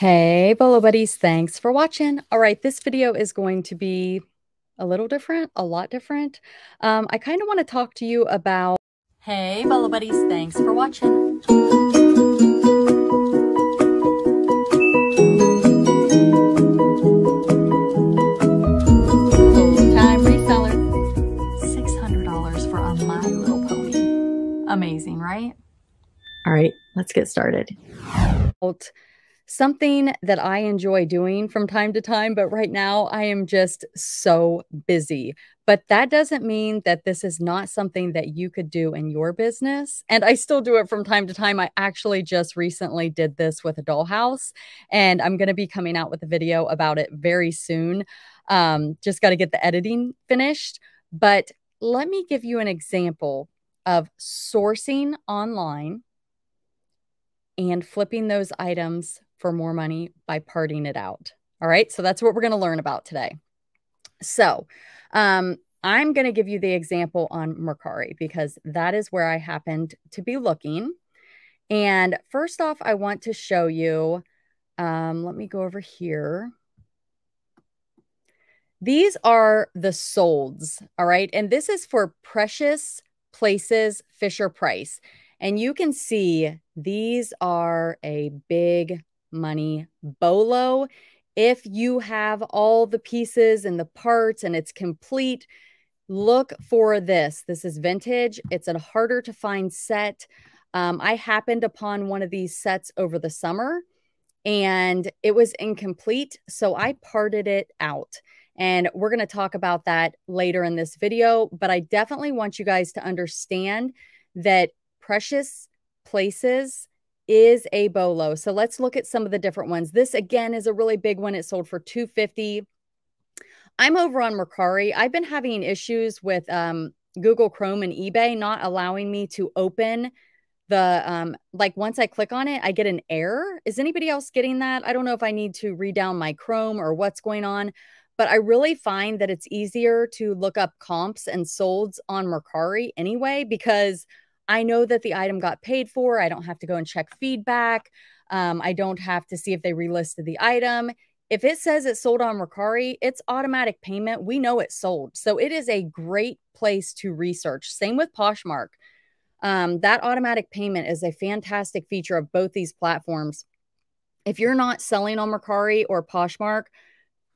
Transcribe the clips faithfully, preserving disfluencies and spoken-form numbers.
Hey, BOLO Buddies, thanks for watching. All right, this video is going to be a little different, a lot different. Um, I kind of want to talk to you about... Hey, BOLO Buddies, thanks for watching. Full-time reseller. six hundred dollars for a My Little Pony. Amazing, right? All right, let's get started. Something that I enjoy doing from time to time, but right now I am just so busy. But that doesn't mean that this is not something that you could do in your business. And I still do it from time to time. I actually just recently did this with a dollhouse, and I'm going to be coming out with a video about it very soon. Um, just got to get the editing finished. But let me give you an example of sourcing online and flipping those items for more money by parting it out. All right, so that's what we're going to learn about today. So um, I'm going to give you the example on Mercari because that is where I happened to be looking. And first off, I want to show you, um, let me go over here. These are the solds, all right? And this is for Precious Places, Fisher Price. And you can see these are a big money bolo. If you have all the pieces and the parts and it's complete, look for this. This is vintage. It's a harder to find set. Um, I happened upon one of these sets over the summer and it was incomplete. So I parted it out. And we're going to talk about that later in this video. But I definitely want you guys to understand that Precious Places is a bolo. So let's look at some of the different ones. This again is a really big one. It sold for two hundred fifty dollars. I'm over on Mercari. I've been having issues with um, Google Chrome and eBay not allowing me to open the, um, like once I click on it, I get an error. Is anybody else getting that? I don't know if I need to redown my Chrome or what's going on, but I really find that it's easier to look up comps and solds on Mercari anyway, because I know that the item got paid for. I don't have to go and check feedback. Um, I don't have to see if they relisted the item. If it says it sold on Mercari, it's automatic payment. We know it sold. So it is a great place to research. Same with Poshmark. Um, that automatic payment is a fantastic feature of both these platforms. If you're not selling on Mercari or Poshmark,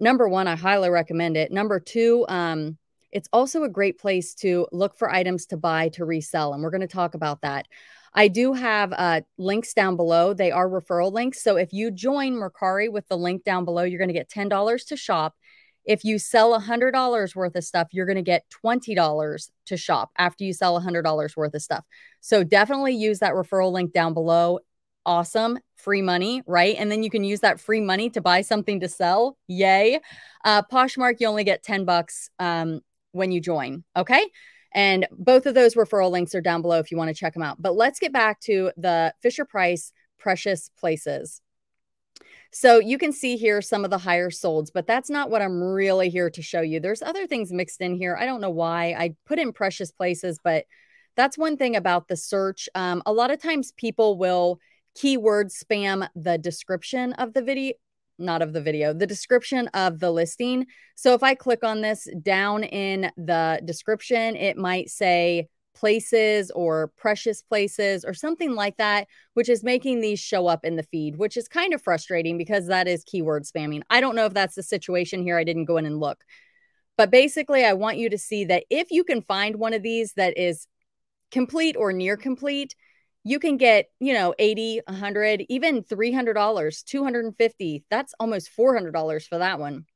number one, I highly recommend it. Number two, um, it's also a great place to look for items to buy, to resell. And we're going to talk about that. I do have uh, links down below. They are referral links. So if you join Mercari with the link down below, you're going to get ten dollars to shop. If you sell one hundred dollars worth of stuff, you're going to get twenty dollars to shop after you sell one hundred dollars worth of stuff. So definitely use that referral link down below. Awesome. Free money, right? And then you can use that free money to buy something to sell. Yay. Uh, Poshmark, you only get ten bucks. Um, when you join, okay? And both of those referral links are down below if you want to check them out. But let's get back to the Fisher Price Precious Places. So you can see here some of the higher solds, but that's not what I'm really here to show you. There's other things mixed in here. I don't know why I put in Precious Places, but that's one thing about the search. Um, a lot of times people will keyword spam the description of the video, not of the video, the description of the listing. So if I click on this down in the description, it might say places or Precious Places or something like that, which is making these show up in the feed, which is kind of frustrating because that is keyword spamming. I don't know if that's the situation here. I didn't go in and look, but basically I want you to see that if you can find one of these that is complete or near complete, you can get, you know, eighty, one hundred, even three hundred dollars, two hundred fifty dollars. That's almost four hundred dollars for that one.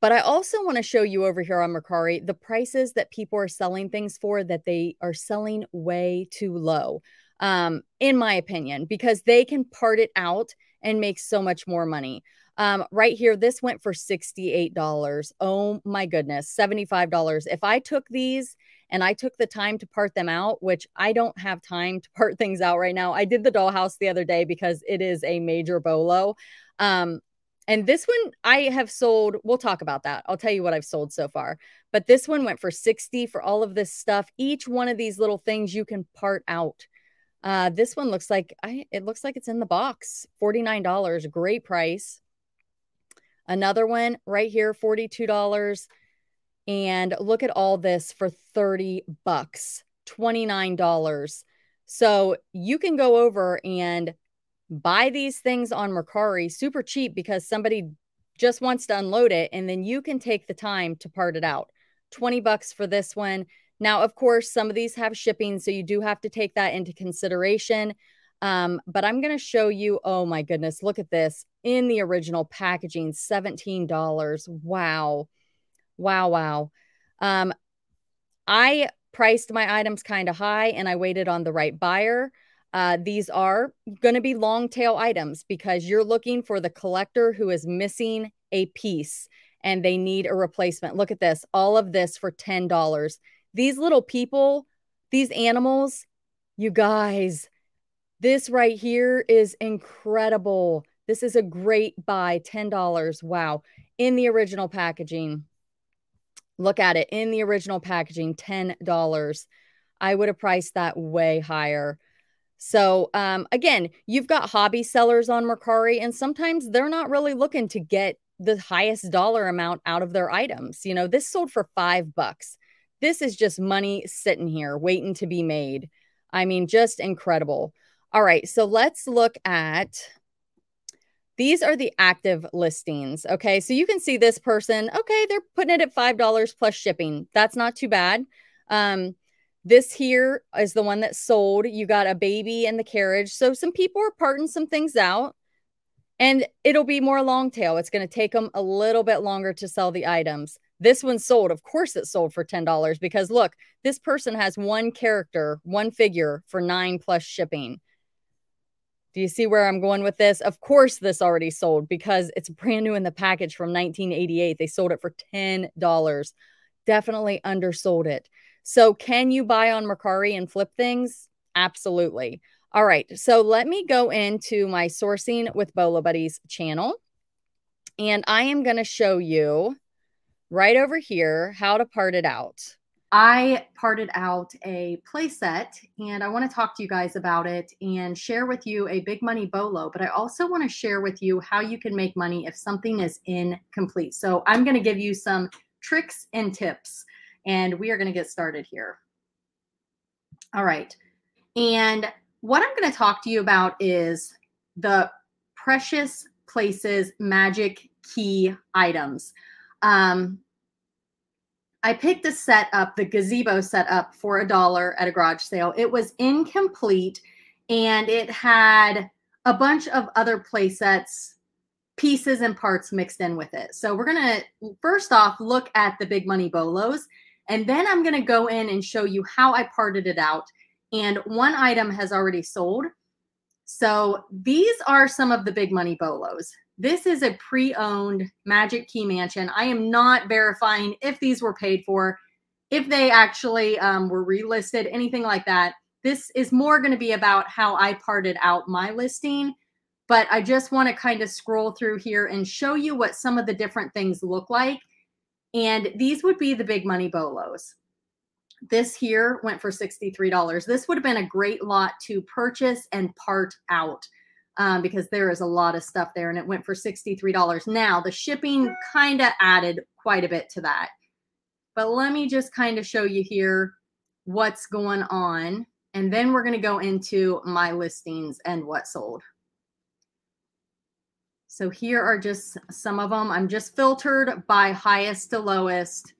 But I also want to show you over here on Mercari the prices that people are selling things for that they are selling way too low, um, in my opinion, because they can part it out and make so much more money. Um, right here, this went for sixty-eight dollars. Oh my goodness, seventy-five dollars. If I took these and I took the time to part them out, which I don't have time to part things out right now. I did the dollhouse the other day because it is a major bolo. Um, and this one I have sold, we'll talk about that. I'll tell you what I've sold so far. But this one went for sixty dollars for all of this stuff. Each one of these little things you can part out. Uh, this one looks like I, it looks like it's in the box. forty-nine dollars, great price. Another one right here, forty-two dollars. And look at all this for thirty bucks, twenty-nine dollars. So you can go over and buy these things on Mercari super cheap because somebody just wants to unload it. And then you can take the time to part it out. twenty bucks for this one. Now, of course, some of these have shipping, so you do have to take that into consideration. Um, but I'm going to show you, oh my goodness, look at this in the original packaging, seventeen dollars. Wow. Wow. Wow. Um, I priced my items kind of high and I waited on the right buyer. Uh, these are going to be long tail items because you're looking for the collector who is missing a piece and they need a replacement. Look at this, all of this for ten dollars. These little people, these animals, you guys, this right here is incredible. This is a great buy, ten dollars. Wow. In the original packaging. Look at it in the original packaging, ten dollars. I would have priced that way higher. So um, again, you've got hobby sellers on Mercari and sometimes they're not really looking to get the highest dollar amount out of their items. You know, this sold for five bucks. This is just money sitting here waiting to be made. I mean, just incredible. All right, so let's look at, these are the active listings. Okay, so you can see this person. Okay, they're putting it at five dollars plus shipping. That's not too bad. Um, this here is the one that sold. You got a baby in the carriage. So some people are parting some things out and it'll be more long tail. It's going to take them a little bit longer to sell the items. This one sold. Of course it sold for ten dollars because look, this person has one character, one figure for nine plus shipping. Do you see where I'm going with this? Of course, this already sold because it's brand new in the package from nineteen eighty-eight. They sold it for ten dollars. Definitely undersold it. So can you buy on Mercari and flip things? Absolutely. All right. So let me go into my Sourcing with Bolo Buddies channel. And I am going to show you right over here how to part it out. I parted out a play set and I want to talk to you guys about it and share with you a big money bolo, but I also want to share with you how you can make money if something is incomplete. So I'm going to give you some tricks and tips and we are going to get started here. All right. And what I'm going to talk to you about is the Precious Places Magic Key items. Um, I picked the set up, the gazebo set up for a dollar at a garage sale. It was incomplete and it had a bunch of other play sets, pieces and parts mixed in with it. So we're going to first off look at the big money bolos and then I'm going to go in and show you how I parted it out. And one item has already sold. So these are some of the big money bolos. This is a pre-owned Magic Key mansion. I am not verifying if these were paid for, if they actually um, were relisted, anything like that. This is more going to be about how I parted out my listing, but I just want to kind of scroll through here and show you what some of the different things look like. And these would be the big money bolos. This here went for sixty-three dollars. This would have been a great lot to purchase and part out. Um, because there is a lot of stuff there and it went for sixty-three dollars. Now the shipping kind of added quite a bit to that, but let me just kind of show you here what's going on. And then we're going to go into my listings and what sold. So here are just some of them. I'm just filtered by highest to lowest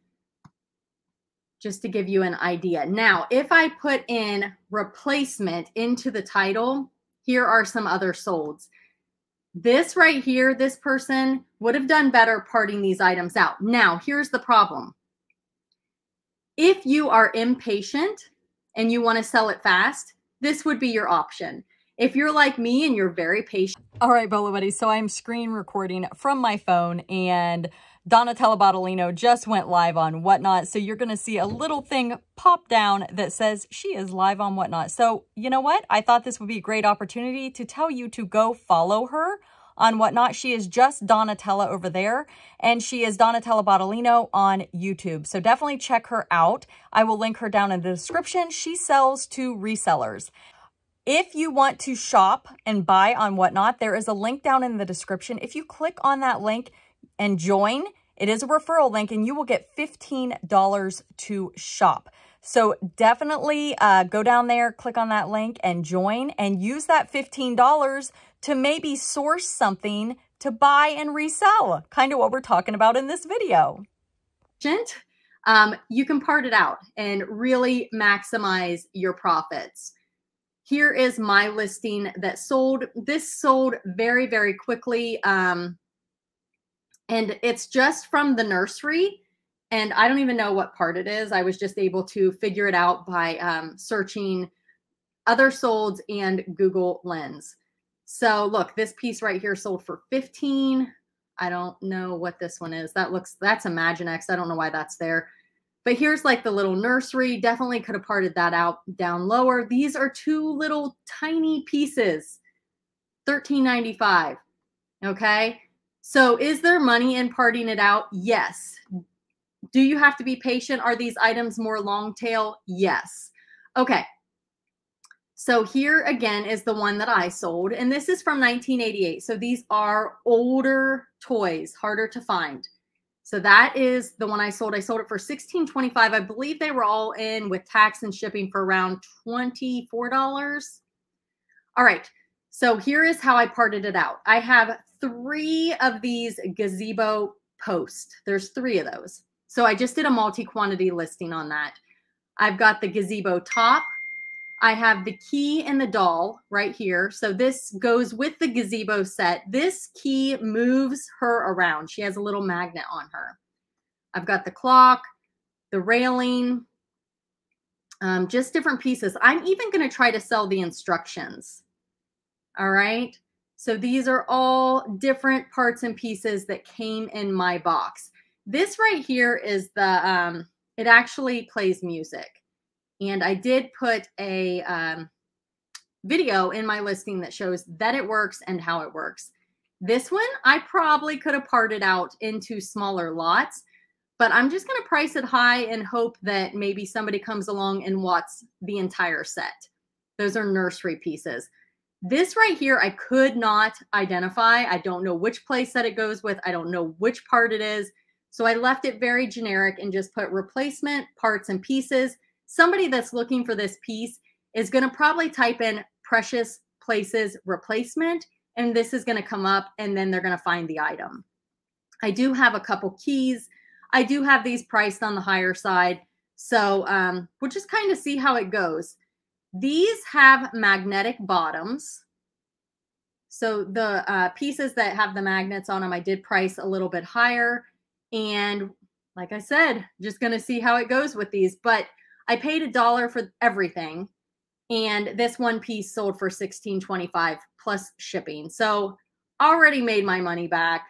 just to give you an idea. Now, if I put in replacement into the title, here are some other solds. This right here, this person would have done better parting these items out. Now, here's the problem. If you are impatient and you want to sell it fast, this would be your option. If you're like me and you're very patient. All right, Bolo Buddies, so I'm screen recording from my phone and Donatella Bottolino just went live on Whatnot. So you're going to see a little thing pop down that says she is live on Whatnot. So you know what? I thought this would be a great opportunity to tell you to go follow her on Whatnot. She is just Donatella over there and she is Donatella Bottolino on YouTube. So definitely check her out. I will link her down in the description. She sells to resellers. If you want to shop and buy on Whatnot, there is a link down in the description. If you click on that link and join, it is a referral link and you will get fifteen dollars to shop. So definitely uh, go down there, click on that link and join and use that fifteen dollars to maybe source something to buy and resell, kind of what we're talking about in this video. Um, you can part it out and really maximize your profits. Here is my listing that sold. This sold very, very quickly. Um, and it's just from the nursery. And I don't even know what part it is. I was just able to figure it out by um, searching other solds and Google Lens. So look, this piece right here sold for fifteen. I don't know what this one is. That looks, that's Imaginext. I don't know why that's there. But here's like the little nursery. Definitely could have parted that out down lower. These are two little tiny pieces, thirteen ninety-five. Okay. So is there money in parting it out? Yes. Do you have to be patient? Are these items more long tail? Yes. Okay. So here again is the one that I sold, and this is from nineteen eighty-eight. So these are older toys, harder to find. So that is the one I sold. I sold it for sixteen twenty-five. I believe they were all in with tax and shipping for around twenty-four dollars. All right. So here is how I parted it out. I have three of these gazebo posts. There's three of those. So I just did a multi-quantity listing on that. I've got the gazebo top. I have the key and the doll right here. So this goes with the gazebo set. This key moves her around. She has a little magnet on her. I've got the clock, the railing, um, just different pieces. I'm even going to try to sell the instructions. All right. So these are all different parts and pieces that came in my box. This right here is the, um, it actually plays music. And I did put a um, video in my listing that shows that it works and how it works. This one, I probably could have parted out into smaller lots, but I'm just going to price it high and hope that maybe somebody comes along and wants the entire set. Those are nursery pieces. This right here, I could not identify. I don't know which place that it goes with. I don't know which part it is. So I left it very generic and just put replacement parts and pieces. Somebody that's looking for this piece is going to probably type in Precious Places replacement, and this is going to come up, and then they're going to find the item. I do have a couple keys. I do have these priced on the higher side. So um, we'll just kind of see how it goes. These have magnetic bottoms. So the uh, pieces that have the magnets on them, I did price a little bit higher. And like I said, just going to see how it goes with these. But I paid a dollar for everything, and this one piece sold for sixteen twenty-five plus shipping. So already made my money back,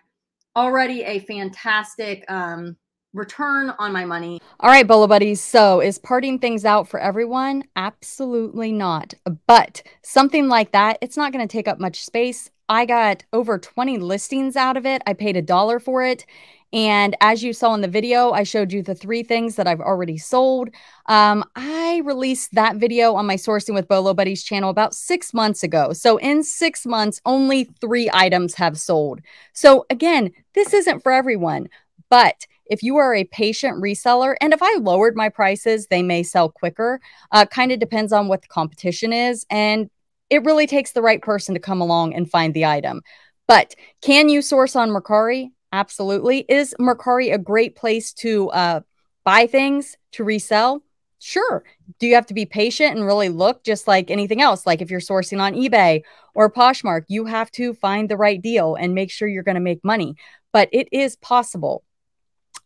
already a fantastic um, return on my money. All right, BOLO Buddies, so is parting things out for everyone? Absolutely not. But something like that, it's not going to take up much space. I got over twenty listings out of it. I paid a dollar for it. And as you saw in the video, I showed you the three things that I've already sold. Um, I released that video on my Sourcing with BOLO Buddies channel about six months ago. So in six months, only three items have sold. So again, this isn't for everyone, but if you are a patient reseller, and if I lowered my prices, they may sell quicker. Uh, kind of depends on what the competition is. And it really takes the right person to come along and find the item. But can you source on Mercari? Absolutely. Is Mercari a great place to uh, buy things, to resell? Sure. Do you have to be patient and really look, just like anything else? Like if you're sourcing on eBay or Poshmark, you have to find the right deal and make sure you're going to make money. But it is possible.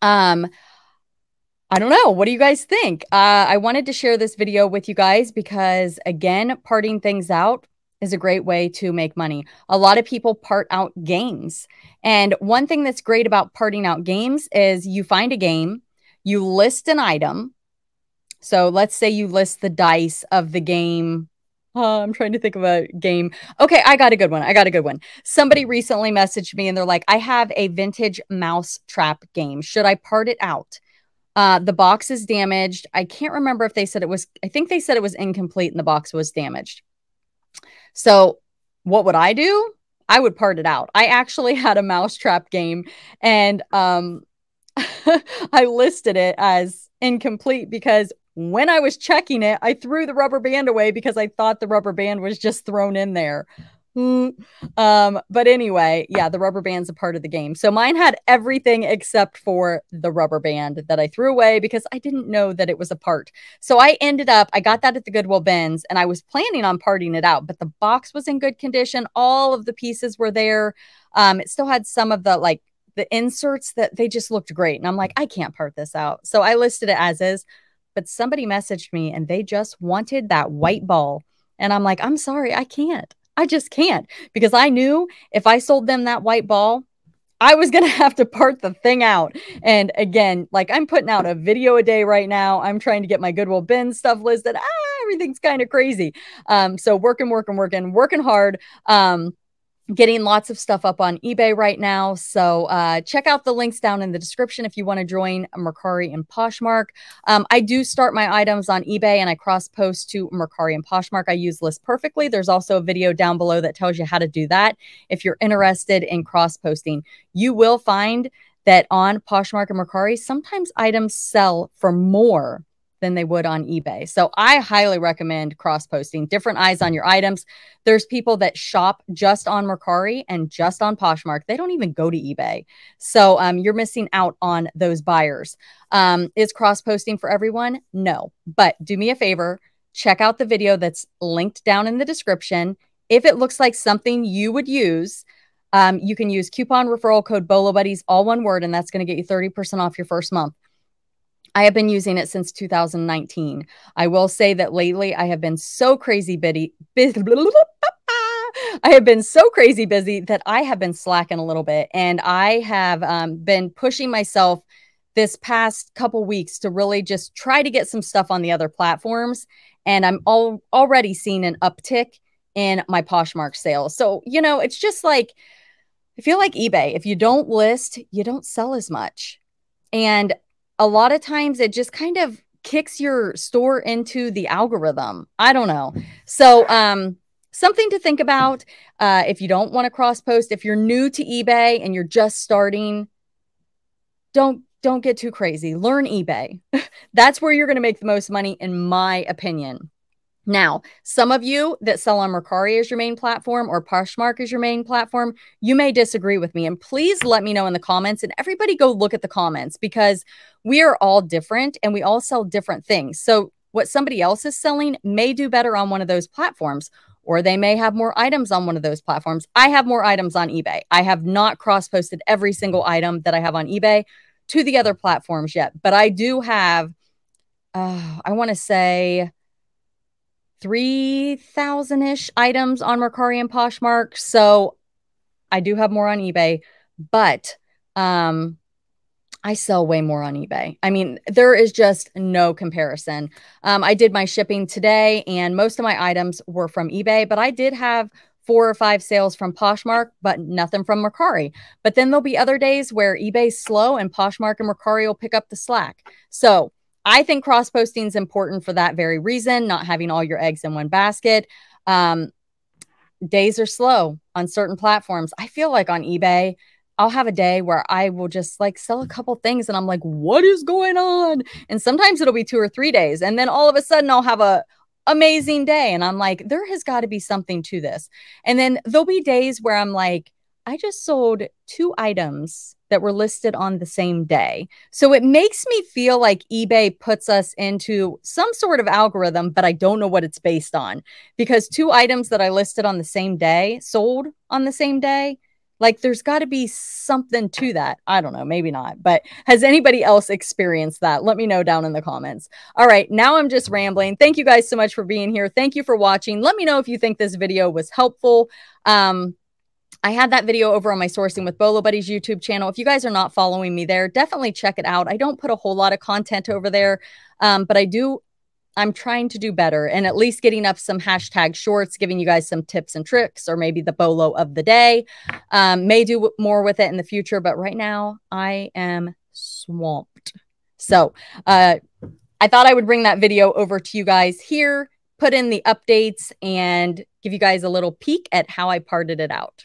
Um, I don't know. What do you guys think? Uh, I wanted to share this video with you guys because, again, parting things out is a great way to make money. A lot of people part out games. And one thing that's great about parting out games is you find a game, you list an item. So let's say you list the dice of the game. Oh, I'm trying to think of a game. Okay, I got a good one. I got a good one. Somebody recently messaged me and they're like, I have a vintage mouse trap game. Should I part it out? Uh, the box is damaged. I can't remember if they said it was, I think they said it was incomplete and the box was damaged. So what would I do? I would part it out. I actually had a mousetrap game, and um, I listed it as incomplete because when I was checking it, I threw the rubber band away because I thought the rubber band was just thrown in there. Mm. Um, but anyway, yeah, the rubber band's a part of the game. So mine had everything except for the rubber band that I threw away because I didn't know that it was a part. So I ended up, I got that at the Goodwill bins, and I was planning on parting it out, but the box was in good condition. All of the pieces were there. Um, it still had some of the, like, the inserts that they just looked great. And I'm like, I can't part this out. So I listed it as is, but somebody messaged me and they just wanted that white ball. And I'm like, I'm sorry, I can't. I just can't, because I knew if I sold them that white ball, I was going to have to part the thing out. And again, like, I'm putting out a video a day right now. I'm trying to get my Goodwill bin stuff listed. Ah, everything's kind of crazy. Um, so working, working, working, working hard. Um, getting lots of stuff up on eBay right now. So uh, check out the links down in the description if you want to join Mercari and Poshmark. Um, I do start my items on eBay and I cross post to Mercari and Poshmark. I use List Perfectly. There's also a video down below that tells you how to do that if you're interested in cross posting. You will find that on Poshmark and Mercari, sometimes items sell for more than they would on eBay. So I highly recommend cross-posting, different eyes on your items. There's people that shop just on Mercari and just on Poshmark. They don't even go to eBay. So um, you're missing out on those buyers. Um, is cross-posting for everyone? No, but do me a favor, check out the video that's linked down in the description. If it looks like something you would use, um, you can use coupon referral code BOLO Buddies, all one word, and that's gonna get you thirty percent off your first month. I have been using it since two thousand nineteen. I will say that lately I have been so crazy busy. I have been so crazy busy that I have been slacking a little bit. And I have um, been pushing myself this past couple weeks to really just try to get some stuff on the other platforms. And I'm all, already seeing an uptick in my Poshmark sales. So, you know, it's just like, I feel like eBay. If you don't list, you don't sell as much. And a lot of times it just kind of kicks your store into the algorithm. I don't know. So um, something to think about uh, if you don't want to cross post, if you're new to eBay and you're just starting, don't, don't get too crazy. Learn eBay. That's where you're going to make the most money, in my opinion. Now, some of you that sell on Mercari as your main platform or Poshmark as your main platform, you may disagree with me. And please let me know in the comments, and everybody go look at the comments, because we are all different and we all sell different things. So what somebody else is selling may do better on one of those platforms, or they may have more items on one of those platforms. I have more items on eBay. I have not cross-posted every single item that I have on eBay to the other platforms yet, but I do have, uh, I want to say, three thousand-ish items on Mercari and Poshmark. So I do have more on eBay, but um, I sell way more on eBay. I mean, there is just no comparison. Um, I did my shipping today, and most of my items were from eBay, but I did have four or five sales from Poshmark, but nothing from Mercari. But then there'll be other days where eBay's slow and Poshmark and Mercari will pick up the slack. So I think cross-posting is important for that very reason, not having all your eggs in one basket. Um, days are slow on certain platforms. I feel like on eBay, I'll have a day where I will just like sell a couple things and I'm like, what is going on? And sometimes it'll be two or three days. And then all of a sudden I'll have a amazing day. And I'm like, there has got to be something to this. And then there'll be days where I'm like, I just sold two items that were listed on the same day. So it makes me feel like eBay puts us into some sort of algorithm, but I don't know what it's based on, because two items that I listed on the same day sold on the same day. Like, there's got to be something to that. I don't know, maybe not, but has anybody else experienced that? Let me know down in the comments. All right, now I'm just rambling. Thank you guys so much for being here. Thank you for watching. Let me know if you think this video was helpful. Um, I had that video over on my Sourcing with Bolo Buddies YouTube channel. If you guys are not following me there, definitely check it out. I don't put a whole lot of content over there, um, but I do, I'm trying to do better and at least getting up some hashtag shorts, giving you guys some tips and tricks, or maybe the Bolo of the day. Um, may do more with it in the future, but right now I am swamped. So uh, I thought I would bring that video over to you guys here. put in the updates and give you guys a little peek at how I parted it out.